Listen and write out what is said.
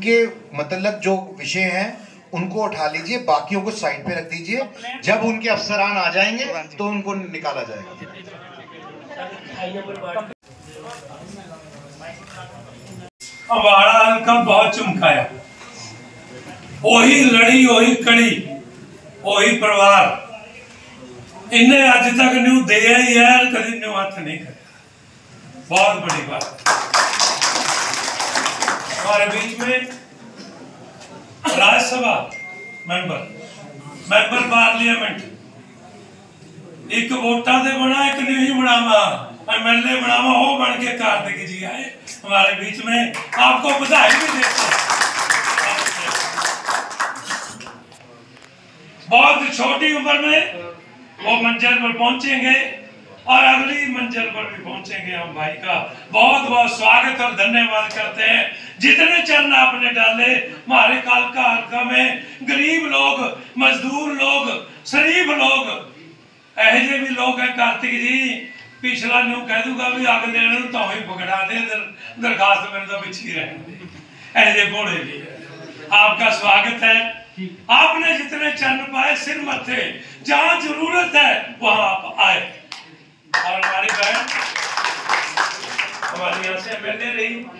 उनके मतलब जो विषय हैं उनको उठा लीजिए, बाकियों को साइड पे रख दीजिए। जब उनके अफसरान आ जाएंगे तो उनको निकाला जाएगा। अबाड़ा का बहुत चमकाया, वही लड़ी वही कड़ी वही परिवार, इन्हें आज तक न्यू दे ही है, कभी न्यू हाथ नहीं कर। बहुत बड़ी बात हमारे बीच में राज्यसभा मेंबर पार्लियामेंट एक वोटा से बना, एक नहीं बनावा, एमएलए बनावा, वो बन के कार्तिक जी आए हमारे बीच में। आपको बधाई भी देता हूं। बहुत छोटी उम्र में वो मंजिल पर पहुंचेंगे और अगली मंजिल पर भी पहुंचेंगे। हम भाई का बहुत बहुत स्वागत और धन्यवाद करते हैं। जितने चरण आपने डाले हमारे कालका हलका में, गरीब लोग, मजदूर लोग, शरीफ लोग, ऐसे भी लोग हैं। कार्तिक जी पिछला न्यू कह दूंगा भी आग देने तो ही पकड़ा दे, दरखास्त मेरे तो पिछली रहे ऐसे बोले भी। आपका स्वागत है, आपने जितने चरण पाए सिर मथे, जहाँ जरूरत है वहां आप आए। और हमारी बहन हमारे यहाँ से एमएलए रही,